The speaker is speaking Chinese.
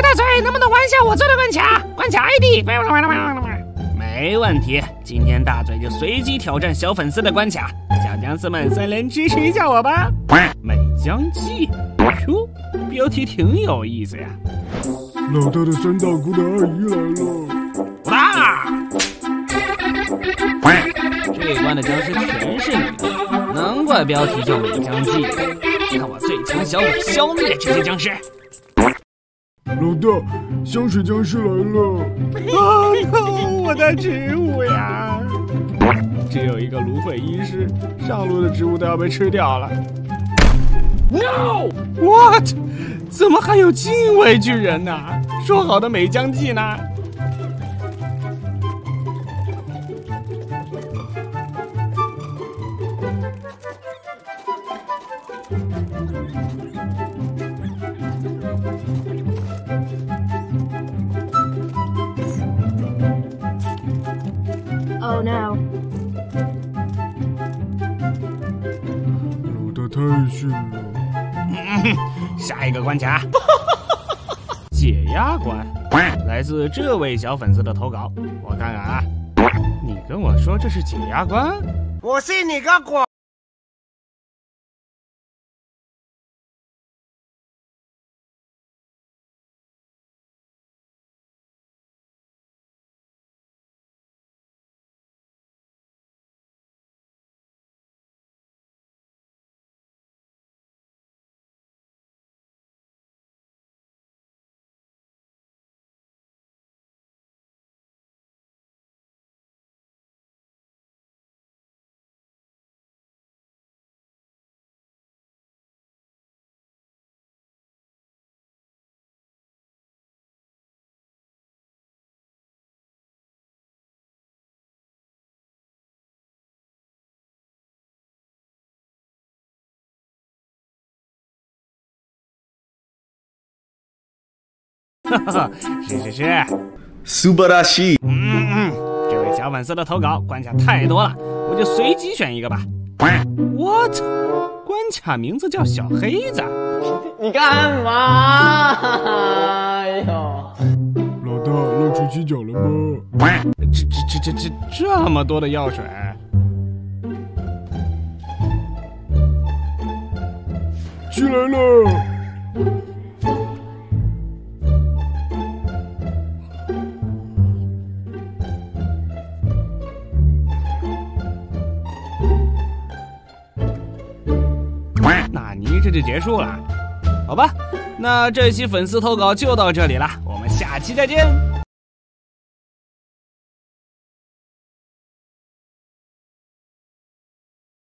大锤，能不能玩一下我做的关卡 ID？ 没问题，今天大嘴就随机挑战小粉丝的关卡，小僵尸们森林支持一下我吧！美将计，哟，标题挺有意思呀。老大的三大姑的阿姨来了！哇！这关的僵尸全是女的，难怪标题叫美将计。看我最强小鬼消灭这些僵尸！ 老大，香水僵尸来了！啊靠，我的植物呀！只有一个芦荟医师，上路的植物都要被吃掉了。No! What? 怎么还有近卫巨人呢？说好的美将计呢？下一个关卡，解压关，来自这位小粉丝的投稿，我看看啊，你跟我说这是解压关？我信你个鬼！哈哈，是，素晴らしい。这位小粉丝的投稿关卡太多了，我就随机选一个吧。What？ 关卡名字叫小黑子。你干嘛？哎呦！老大露出犄角了吗？这么多的药水。 进来了！ 这就结束了，好吧，那这期粉丝投稿就到这里了，我们下期再见。